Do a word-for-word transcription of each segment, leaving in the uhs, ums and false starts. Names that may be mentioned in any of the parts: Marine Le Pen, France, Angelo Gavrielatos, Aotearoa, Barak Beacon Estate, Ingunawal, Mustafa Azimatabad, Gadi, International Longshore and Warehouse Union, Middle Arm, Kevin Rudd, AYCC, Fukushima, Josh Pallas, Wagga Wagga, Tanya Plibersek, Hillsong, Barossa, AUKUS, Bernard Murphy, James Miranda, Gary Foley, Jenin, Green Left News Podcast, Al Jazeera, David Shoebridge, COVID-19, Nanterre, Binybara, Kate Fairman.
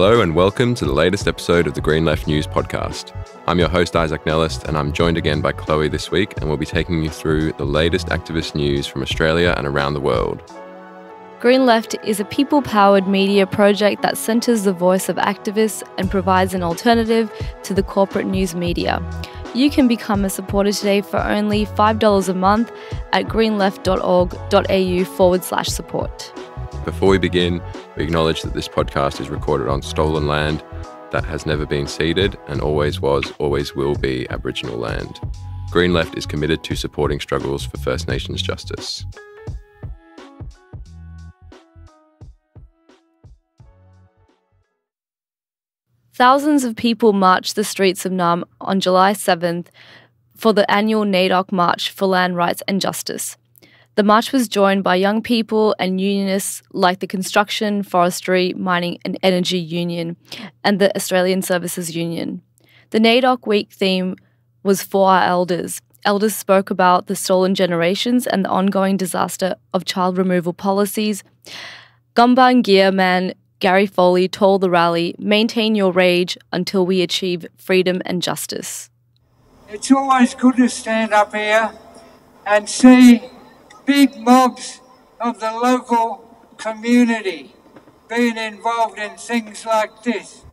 Hello and welcome to the latest episode of the Green Left News podcast. I'm your host Isaac Nellist and I'm joined again by Chloe this week and we'll be taking you through the latest activist news from Australia and around the world. Green Left is a people-powered media project that centres the voice of activists and provides an alternative to the corporate news media. You can become a supporter today for only five dollars a month at greenleft.org.au forward slash support. Before we begin, we acknowledge that this podcast is recorded on stolen land that has never been ceded and always was, always will be Aboriginal land. Green Left is committed to supporting struggles for First Nations justice. Thousands of people marched the streets of Nam on July seventh for the annual NAIDOC March for Land Rights and Justice. The march was joined by young people and unionists like the Construction, Forestry, Mining and Energy Union and the Australian Services Union. The NAIDOC Week theme was For Our Elders. Elders spoke about the stolen generations and the ongoing disaster of child removal policies. Gumbangia man Gary Foley told the rally, "Maintain your rage until we achieve freedom and justice." It's always good to stand up here and see big mobs of the local community being involved in things like this.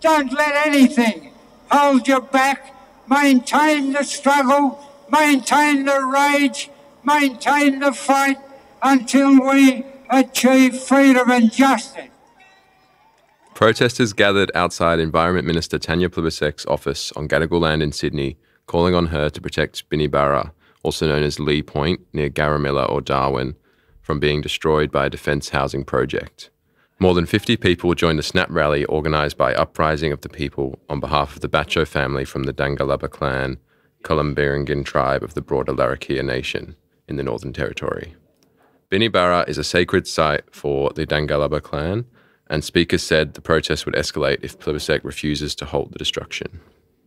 Don't let anything hold you back. Maintain the struggle, maintain the rage, maintain the fight until we achieve freedom and justice. Protesters gathered outside Environment Minister Tanya Plibersek's office on Gadigal land in Sydney, calling on her to protect Binybara, also known as Lee Point, near Garamilla or Darwin, from being destroyed by a defence housing project. More than fifty people joined the snap rally organised by Uprising of the People on behalf of the Bacho family from the Dangalaba clan, Kulambirangin tribe of the broader Larrakia nation in the Northern Territory. Binybara is a sacred site for the Dangalaba clan, and speakers said the protest would escalate if Plibersek refuses to halt the destruction.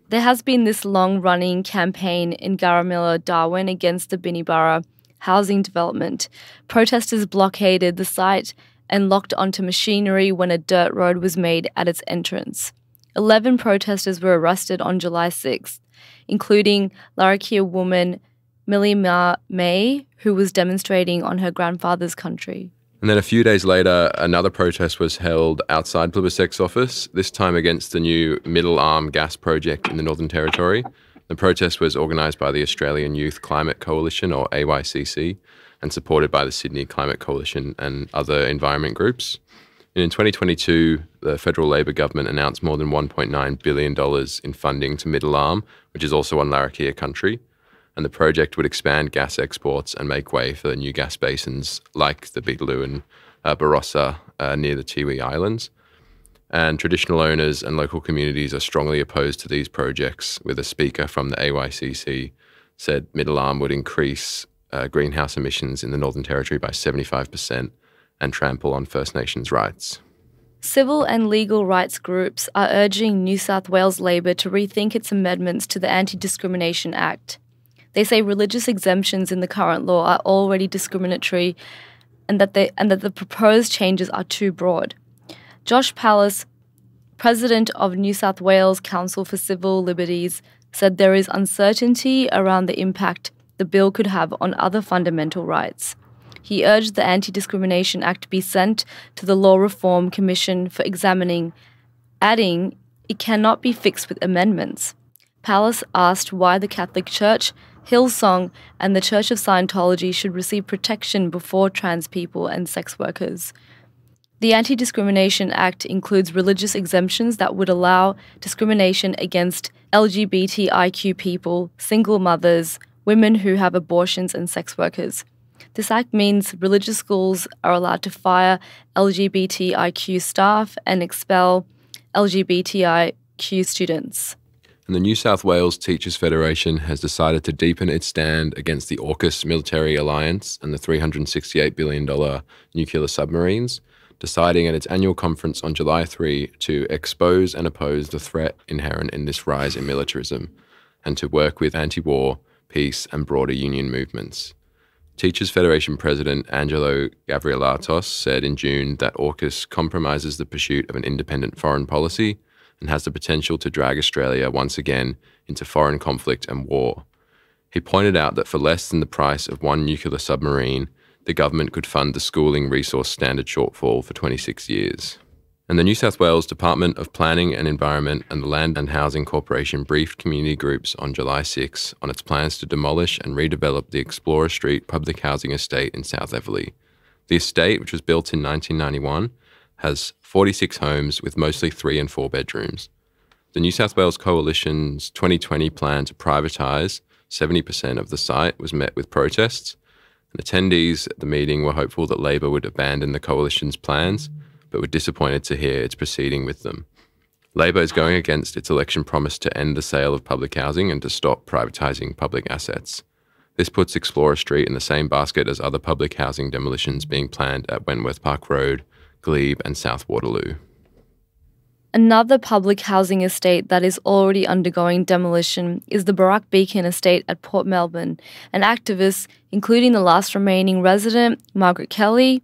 There has been this long-running campaign in Garamilla, Darwin against the Binybara housing development. Protesters blockaded the site and locked onto machinery when a dirt road was made at its entrance. Eleven protesters were arrested on July sixth, including Larrakia woman Millie May, who was demonstrating on her grandfather's country. And then a few days later, another protest was held outside Plibersek's office, this time against the new Middle Arm gas project in the Northern Territory. The protest was organised by the Australian Youth Climate Coalition, or A Y C C, and supported by the Sydney Climate Coalition and other environment groups. And in twenty twenty-two, the federal Labor government announced more than one point nine billion dollars in funding to Middle Arm, which is also on Larrakia country. And the project would expand gas exports and make way for new gas basins like the Beetaloo and uh, Barossa uh, near the Tiwi Islands. And traditional owners and local communities are strongly opposed to these projects, with a speaker from the A Y C C said Middle Arm would increase uh, greenhouse emissions in the Northern Territory by seventy-five percent and trample on First Nations rights. Civil and legal rights groups are urging New South Wales Labor to rethink its amendments to the Anti-Discrimination Act. They say religious exemptions in the current law are already discriminatory and that, they, and that the proposed changes are too broad. Josh Pallas, president of New South Wales Council for Civil Liberties, said there is uncertainty around the impact the bill could have on other fundamental rights. He urged the Anti-Discrimination Act be sent to the Law Reform Commission for examining, adding it cannot be fixed with amendments. Pallas asked why the Catholic Church, Hillsong and the Church of Scientology should receive protection before trans people and sex workers. The Anti-Discrimination Act includes religious exemptions that would allow discrimination against L G B T I Q people, single mothers, women who have abortions and sex workers. This act means religious schools are allowed to fire L G B T I Q staff and expel L G B T I Q students. And the New South Wales Teachers Federation has decided to deepen its stand against the AUKUS military alliance and the three hundred sixty-eight billion dollars nuclear submarines, deciding at its annual conference on July third to expose and oppose the threat inherent in this rise in militarism and to work with anti-war, peace and broader union movements. Teachers Federation President Angelo Gavrielatos said in June that AUKUS compromises the pursuit of an independent foreign policy and has the potential to drag Australia once again into foreign conflict and war. He pointed out that for less than the price of one nuclear submarine, the government could fund the schooling resource standard shortfall for twenty-six years. And the New South Wales Department of Planning and Environment and the Land and Housing Corporation briefed community groups on July sixth on its plans to demolish and redevelop the Explorer Street public housing estate in South Eveleigh. The estate, which was built in nineteen ninety-one, has forty-six homes with mostly three and four bedrooms. The New South Wales Coalition's twenty twenty plan to privatise seventy percent of the site was met with protests. And attendees at the meeting were hopeful that Labor would abandon the Coalition's plans, but were disappointed to hear it's proceeding with them. Labor is going against its election promise to end the sale of public housing and to stop privatising public assets. This puts Explorer Street in the same basket as other public housing demolitions being planned at Wentworth Park Road, Glebe and South Waterloo. Another public housing estate that is already undergoing demolition is the Barak Beacon Estate at Port Melbourne, and activists, including the last remaining resident, Margaret Kelly,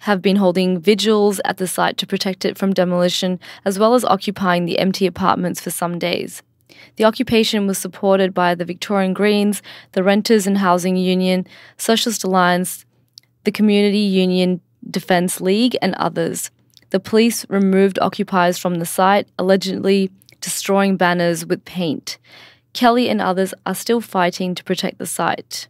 have been holding vigils at the site to protect it from demolition, as well as occupying the empty apartments for some days. The occupation was supported by the Victorian Greens, the Renters and Housing Union, Socialist Alliance, the Community Union Defence League and others. The police removed occupiers from the site, allegedly destroying banners with paint. Kelly and others are still fighting to protect the site.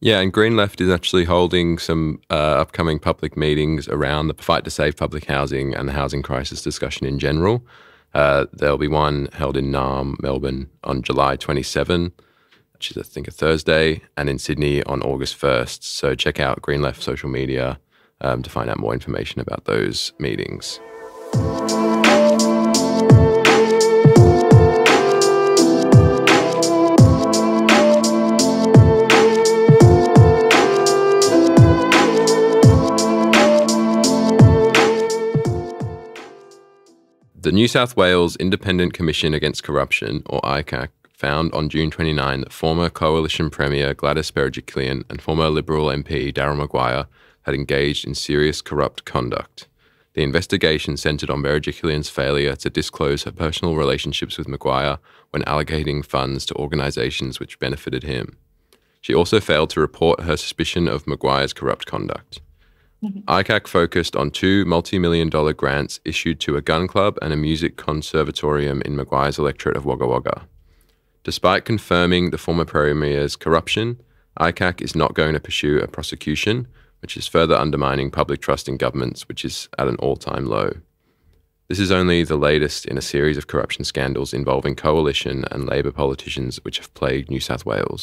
Yeah, and Green Left is actually holding some uh, upcoming public meetings around the fight to save public housing and the housing crisis discussion in general. Uh, there'll be one held in Naarm, Melbourne, on July twenty-seventh, which is, I think, a Thursday, and in Sydney on August first. So check out Green Left social media Um, to find out more information about those meetings. The New South Wales Independent Commission Against Corruption, or I C A C, found on June twenty-ninth that former Coalition Premier Gladys Berejiklian and former Liberal M P Darryl Maguire had engaged in serious corrupt conduct. The investigation centred on Berejiklian's failure to disclose her personal relationships with Maguire when allocating funds to organisations which benefited him. She also failed to report her suspicion of Maguire's corrupt conduct. Mm-hmm. I C A C focused on two multi-million dollar grants issued to a gun club and a music conservatorium in Maguire's electorate of Wagga Wagga. Despite confirming the former Premier's corruption, I C A C is not going to pursue a prosecution, which is further undermining public trust in governments, which is at an all-time low. This is only the latest in a series of corruption scandals involving coalition and Labor politicians which have plagued New South Wales.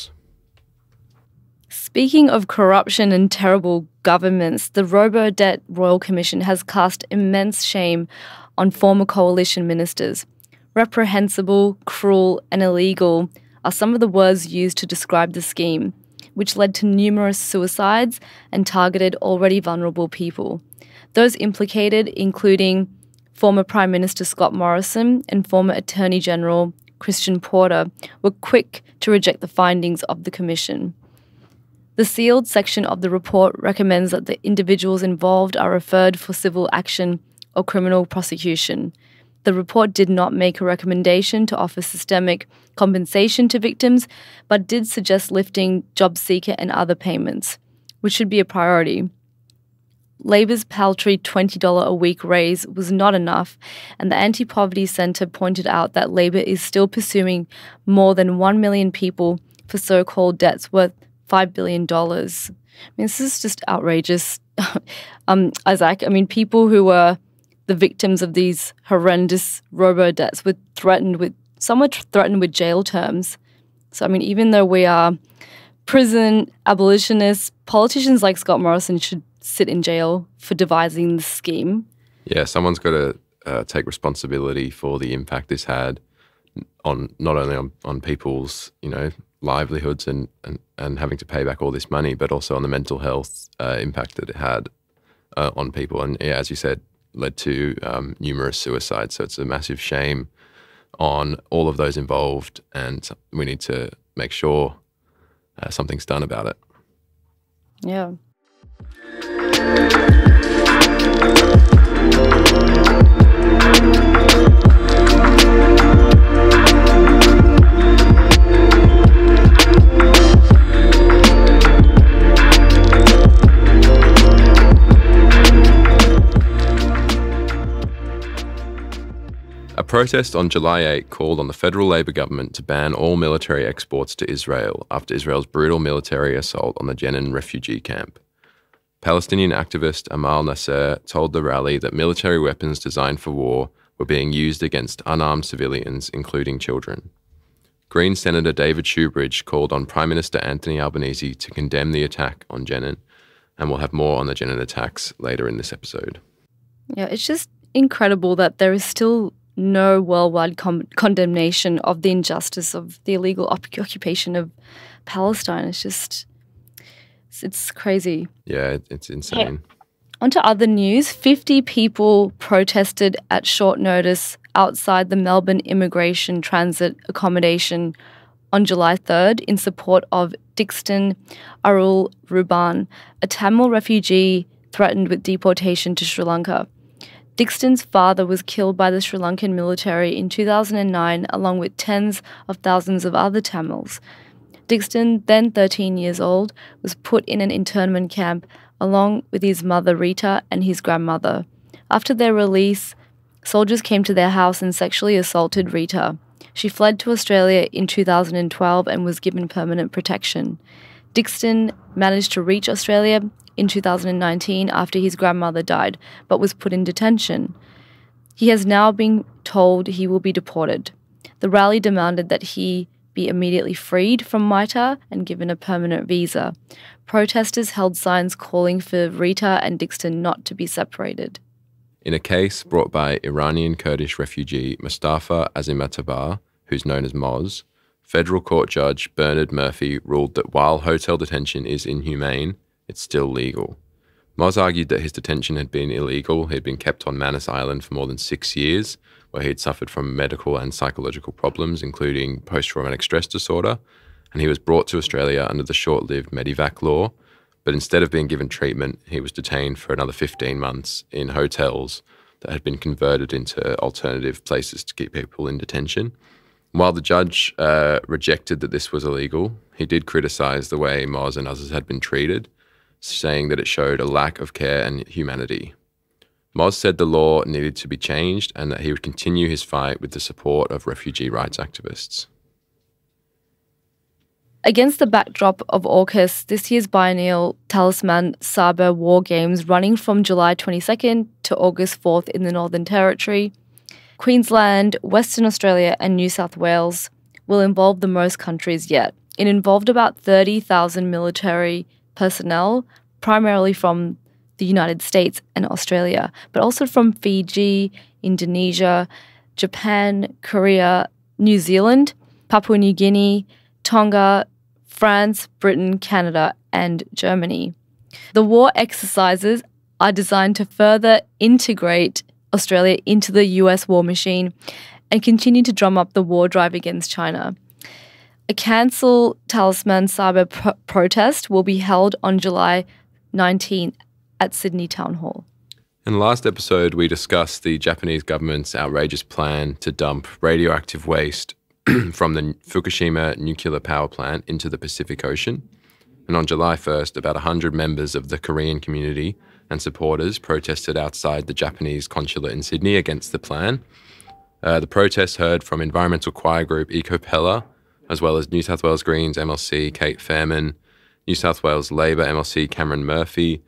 Speaking of corruption and terrible governments, the Robo-Debt Royal Commission has cast immense shame on former coalition ministers. Reprehensible, cruel and illegal are some of the words used to describe the scheme, which led to numerous suicides and targeted already vulnerable people. Those implicated including former Prime Minister Scott Morrison and former Attorney General Christian Porter were quick to reject the findings of the commission. The sealed section of the report recommends that the individuals involved are referred for civil action or criminal prosecution. The report did not make a recommendation to offer systemic compensation to victims, but did suggest lifting job seeker and other payments, which should be a priority. Labor's paltry twenty dollars a week raise was not enough, and the Anti-Poverty Centre pointed out that Labor is still pursuing more than one million people for so-called debts worth five billion dollars. I mean, this is just outrageous, um, Isaac. I mean, people who were the victims of these horrendous robo-debts were threatened with, some were threatened with jail terms. So, I mean, even though we are prison abolitionists, politicians like Scott Morrison should sit in jail for devising the scheme. Yeah, someone's got to uh, take responsibility for the impact this had on not only on, on people's, you know, livelihoods and, and, and having to pay back all this money, but also on the mental health uh, impact that it had uh, on people. And yeah, as you said, led to um, numerous suicides. So it's a massive shame on all of those involved, and we need to make sure uh, something's done about it. Yeah. Protests on July eighth called on the federal Labor government to ban all military exports to Israel after Israel's brutal military assault on the Jenin refugee camp. Palestinian activist Amal Nasser told the rally that military weapons designed for war were being used against unarmed civilians, including children. Green Senator David Shoebridge called on Prime Minister Anthony Albanese to condemn the attack on Jenin, and we'll have more on the Jenin attacks later in this episode. Yeah, it's just incredible that there is still no worldwide con condemnation of the injustice of the illegal occupation of Palestine. It's just, it's, it's crazy. Yeah, it's insane. Yeah. On to other news. fifty people protested at short notice outside the Melbourne Immigration Transit Accommodation on July third in support of Dixon Arul Ruban, a Tamil refugee threatened with deportation to Sri Lanka. Dixon's father was killed by the Sri Lankan military in two thousand nine along with tens of thousands of other Tamils. Dixon, then thirteen years old, was put in an internment camp along with his mother Rita and his grandmother. After their release, soldiers came to their house and sexually assaulted Rita. She fled to Australia in two thousand twelve and was given permanent protection. Dixon managed to reach Australia in two thousand nineteen after his grandmother died, but was put in detention. He has now been told he will be deported. The rally demanded that he be immediately freed from MITRE and given a permanent visa. Protesters held signs calling for Rita and Dixon not to be separated. In a case brought by Iranian Kurdish refugee Mustafa Azimatabad, who's known as Moz, federal court judge Bernard Murphy ruled that while hotel detention is inhumane, it's still legal. Moz argued that his detention had been illegal. He had been kept on Manus Island for more than six years, where he had suffered from medical and psychological problems, including post-traumatic stress disorder, and he was brought to Australia under the short-lived Medivac law. But instead of being given treatment, he was detained for another fifteen months in hotels that had been converted into alternative places to keep people in detention. While the judge uh, rejected that this was illegal, he did criticise the way Moz and others had been treated, saying that it showed a lack of care and humanity. Moz said the law needed to be changed and that he would continue his fight with the support of refugee rights activists. Against the backdrop of AUKUS, this year's biennial Talisman Sabre War Games running from July twenty-second to August fourth in the Northern Territory, Queensland, Western Australia and New South Wales will involve the most countries yet. It involved about thirty thousand military personnel, primarily from the United States and Australia, but also from Fiji, Indonesia, Japan, Korea, New Zealand, Papua New Guinea, Tonga, France, Britain, Canada, and Germany. The war exercises are designed to further integrate Australia into the U S war machine and continue to drum up the war drive against China. A cancel Talisman Cyber pro protest will be held on July nineteenth at Sydney Town Hall. In the last episode, we discussed the Japanese government's outrageous plan to dump radioactive waste from the Fukushima nuclear power plant into the Pacific Ocean. And on July first, about one hundred members of the Korean community and supporters protested outside the Japanese consulate in Sydney against the plan. Uh, the protests heard from environmental choir group Ecopella, as well as New South Wales Greens M L C Kate Fairman, New South Wales Labor M L C Cameron Murphy,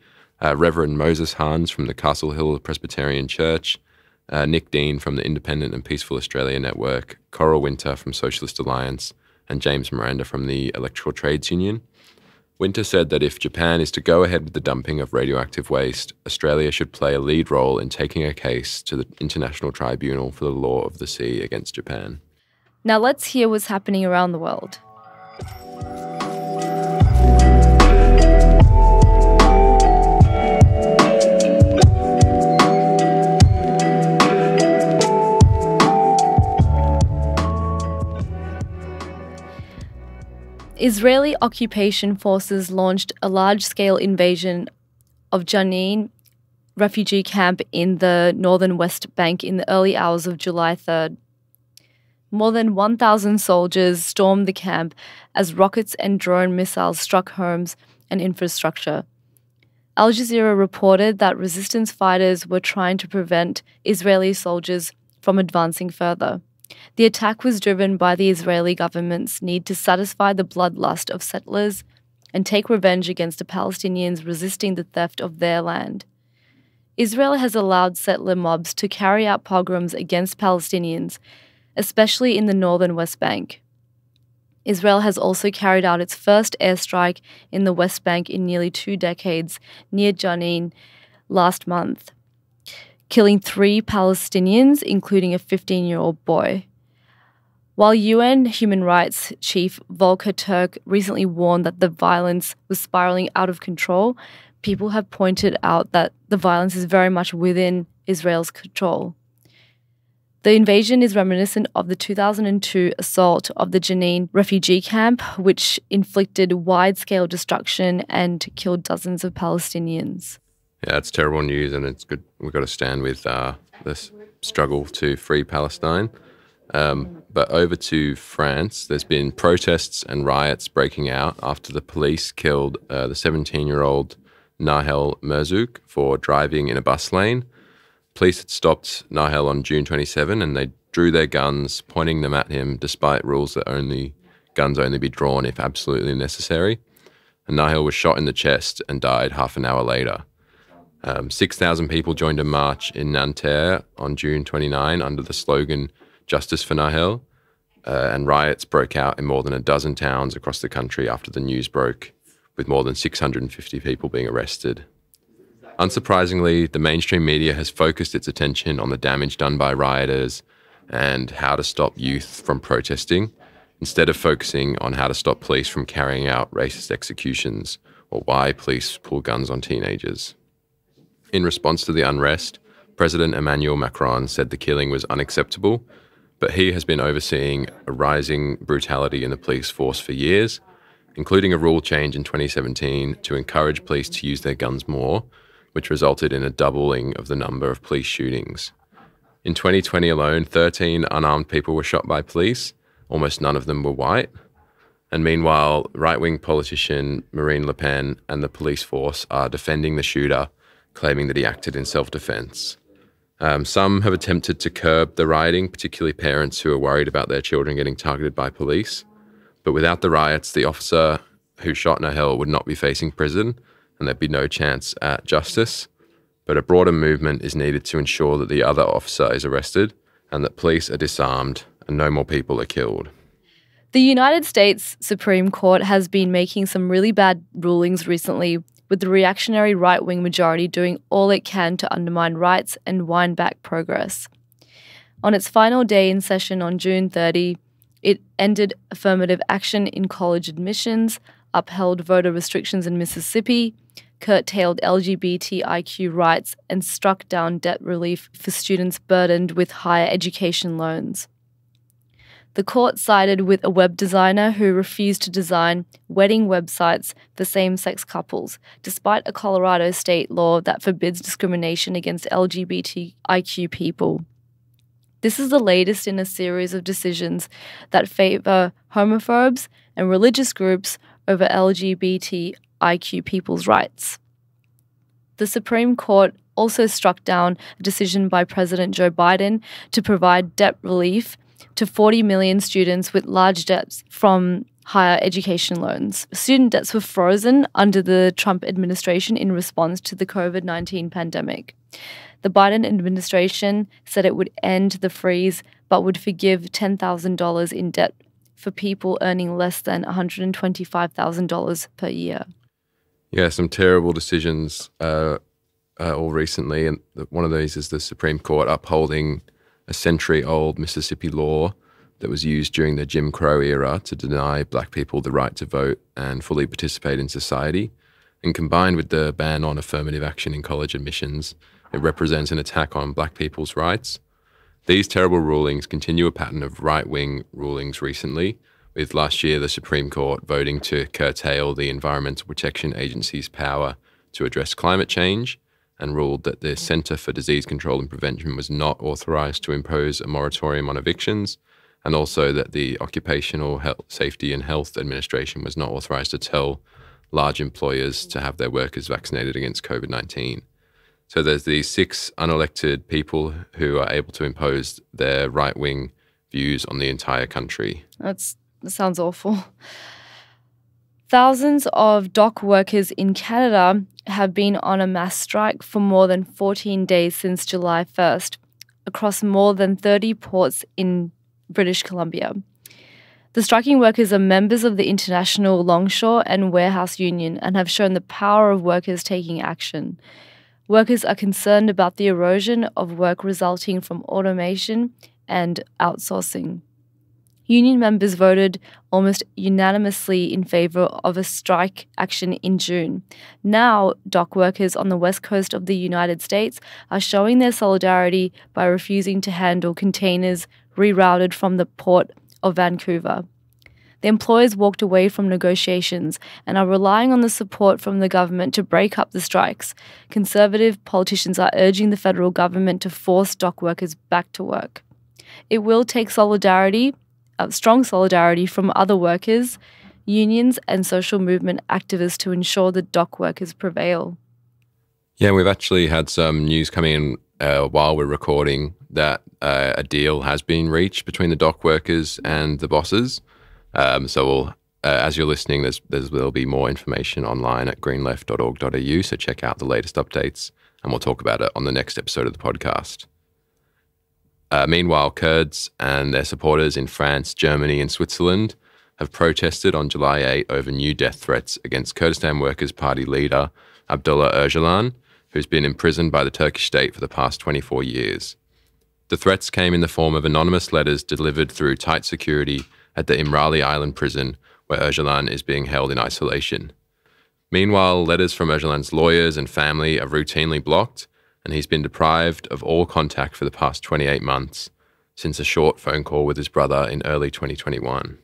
uh, Reverend Moses Hans from the Castle Hill Presbyterian Church, uh, Nick Dean from the Independent and Peaceful Australia Network, Coral Winter from Socialist Alliance, and James Miranda from the Electrical Trades Union. Winter said that if Japan is to go ahead with the dumping of radioactive waste, Australia should play a lead role in taking a case to the International Tribunal for the Law of the Sea against Japan. Now let's hear what's happening around the world. Israeli occupation forces launched a large-scale invasion of Jenin refugee camp in the northern West Bank in the early hours of July third. More than one thousand soldiers stormed the camp as rockets and drone missiles struck homes and infrastructure. Al Jazeera reported that resistance fighters were trying to prevent Israeli soldiers from advancing further. The attack was driven by the Israeli government's need to satisfy the bloodlust of settlers and take revenge against the Palestinians resisting the theft of their land. Israel has allowed settler mobs to carry out pogroms against Palestinians, especially in the northern West Bank. Israel has also carried out its first airstrike in the West Bank in nearly two decades near Jenin last month, killing three Palestinians, including a fifteen-year-old boy. While U N Human Rights Chief Volker Turk recently warned that the violence was spiralling out of control, people have pointed out that the violence is very much within Israel's control. The invasion is reminiscent of the two thousand two assault of the Jenin refugee camp, which inflicted wide-scale destruction and killed dozens of Palestinians. Yeah, it's terrible news, and it's good. We've got to stand with uh, this struggle to free Palestine. Um, but over to France, there's been protests and riots breaking out after the police killed uh, the seventeen-year-old Nahel Merzouk for driving in a bus lane. Police had stopped Nahel on June twenty-seventh and they drew their guns, pointing them at him despite rules that only guns only be drawn if absolutely necessary. And Nahel was shot in the chest and died half an hour later. Um, six thousand people joined a march in Nanterre on June twenty-ninth under the slogan Justice for Nahel, uh, and riots broke out in more than a dozen towns across the country after the news broke, with more than six hundred fifty people being arrested. Unsurprisingly, the mainstream media has focused its attention on the damage done by rioters and how to stop youth from protesting, instead of focusing on how to stop police from carrying out racist executions or why police pull guns on teenagers. In response to the unrest, President Emmanuel Macron said the killing was unacceptable, but he has been overseeing a rising brutality in the police force for years, including a rule change in twenty seventeen to encourage police to use their guns more, which resulted in a doubling of the number of police shootings. In twenty twenty alone, thirteen unarmed people were shot by police. Almost none of them were white. And meanwhile, right-wing politician Marine Le Pen and the police force are defending the shooter, claiming that he acted in self-defense. Um, some have attempted to curb the rioting, particularly parents who are worried about their children getting targeted by police. But without the riots, the officer who shot Nahel would not be facing prison, and there'd be no chance at justice. But a broader movement is needed to ensure that the other officer is arrested and that police are disarmed and no more people are killed. The United States Supreme Court has been making some really bad rulings recently, with the reactionary right-wing majority doing all it can to undermine rights and wind back progress. On its final day in session on June thirtieth, it ended affirmative action in college admissions, upheld voter restrictions in Mississippi, curtailed L G B T I Q rights, and struck down debt relief for students burdened with higher education loans. The court sided with a web designer who refused to design wedding websites for same-sex couples, despite a Colorado state law that forbids discrimination against L G B T I Q people. This is the latest in a series of decisions that favour homophobes and religious groups over L G B T I Q people's rights. The Supreme Court also struck down a decision by President Joe Biden to provide debt relief to forty million students with large debts from higher education loans. Student debts were frozen under the Trump administration in response to the COVID nineteen pandemic. The Biden administration said it would end the freeze but would forgive ten thousand dollars in debt for people earning less than one hundred twenty-five thousand dollars per year. Yeah, some terrible decisions uh, uh, all recently, and one of these is the Supreme Court upholding a century-old Mississippi law that was used during the Jim Crow era to deny black people the right to vote and fully participate in society. And combined with the ban on affirmative action in college admissions, it represents an attack on black people's rights. These terrible rulings continue a pattern of right-wing rulings recently, with last year the Supreme Court voting to curtail the Environmental Protection Agency's power to address climate change, and ruled that the Centre for Disease Control and Prevention was not authorised to impose a moratorium on evictions, and also that the Occupational Health, Safety and Health Administration was not authorised to tell large employers to have their workers vaccinated against COVID nineteen. So there's these six unelected people who are able to impose their right-wing views on the entire country. That's, that sounds awful. Thousands of dock workers in Canada have been on a mass strike for more than fourteen days since July first across more than thirty ports in British Columbia. The striking workers are members of the International Longshore and Warehouse Union and have shown the power of workers taking action. Workers are concerned about the erosion of work resulting from automation and outsourcing. Union members voted almost unanimously in favour of a strike action in June. Now, dock workers on the west coast of the United States are showing their solidarity by refusing to handle containers rerouted from the port of Vancouver. The employers walked away from negotiations and are relying on the support from the government to break up the strikes. Conservative politicians are urging the federal government to force dock workers back to work. It will take solidarity, uh, strong solidarity from other workers, unions and social movement activists to ensure that dock workers prevail. Yeah, we've actually had some news coming in uh, while we're recording that uh, a deal has been reached between the dock workers and the bosses. Um, so we'll, uh, as you're listening, there's, there's, there'll be more information online at green left dot org dot A U, so check out the latest updates, and we'll talk about it on the next episode of the podcast. Uh, meanwhile, Kurds and their supporters in France, Germany and Switzerland have protested on July eighth over new death threats against Kurdistan Workers' Party leader Abdullah Öcalan, who's been imprisoned by the Turkish state for the past twenty-four years. The threats came in the form of anonymous letters delivered through tight security at the Imrali Island prison, where Öcalan is being held in isolation. Meanwhile, letters from Öcalan's lawyers and family are routinely blocked, and he's been deprived of all contact for the past twenty-eight months, since a short phone call with his brother in early twenty twenty-one.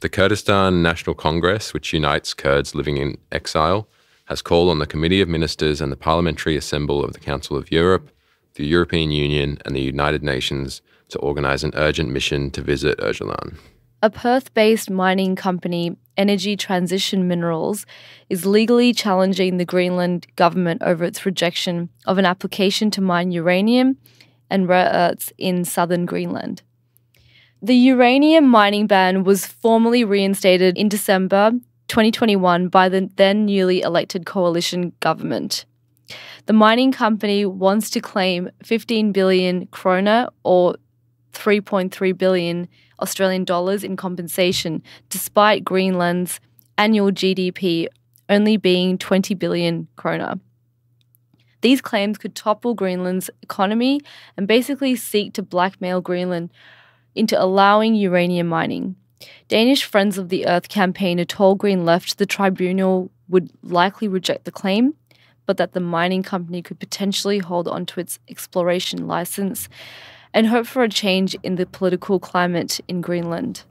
The Kurdistan National Congress, which unites Kurds living in exile, has called on the Committee of Ministers and the Parliamentary Assembly of the Council of Europe, the European Union and the United Nations to organise an urgent mission to visit Öcalan. A Perth-based mining company, Energy Transition Minerals, is legally challenging the Greenland government over its rejection of an application to mine uranium and rare earths in southern Greenland. The uranium mining ban was formally reinstated in December twenty twenty-one by the then newly elected coalition government. The mining company wants to claim fifteen billion kroner or three point three billion Australian dollars in compensation, despite Greenland's annual G D P only being twenty billion kroner. These claims could topple Greenland's economy and basically seek to blackmail Greenland into allowing uranium mining. Danish Friends of the Earth campaigner told Green Left the tribunal would likely reject the claim, but that the mining company could potentially hold onto its exploration license and hope for a change in the political climate in Greenland.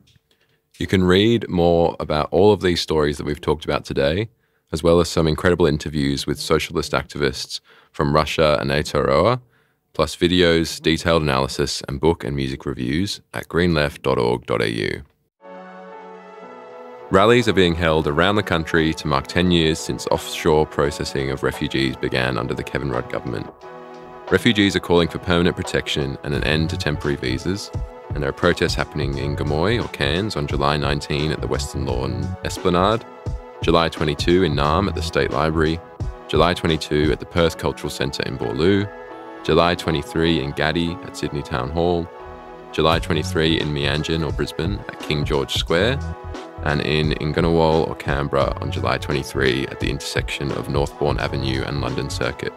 You can read more about all of these stories that we've talked about today, as well as some incredible interviews with socialist activists from Russia and Aotearoa, plus videos, detailed analysis, and book and music reviews at green left dot org dot A U. Rallies are being held around the country to mark ten years since offshore processing of refugees began under the Kevin Rudd government. Refugees are calling for permanent protection and an end to temporary visas, and there are protests happening in Gamoy or Cairns on July nineteenth at the Western Lawn Esplanade, July twenty-second in Naarm at the State Library, July twenty-second at the Perth Cultural Centre in Borloo, July twenty-third in Gadi at Sydney Town Hall, July twenty-third in Meanjin or Brisbane at King George Square, and in Ingunawal or Canberra on July twenty-third at the intersection of Northbourne Avenue and London Circuit.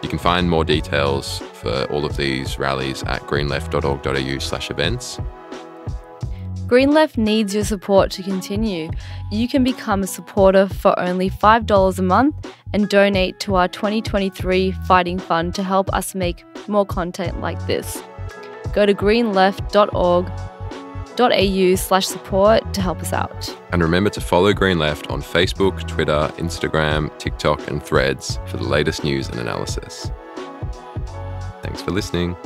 You can find more details for all of these rallies at green left dot org dot A U slash events. Green Left needs your support to continue. You can become a supporter for only five dollars a month and donate to our twenty twenty-three Fighting Fund to help us make more content like this. Go to green left dot org green left dot org dot a u slash support to help us out. And remember to follow Green Left on Facebook, Twitter, Instagram, TikTok and Threads for the latest news and analysis. Thanks for listening.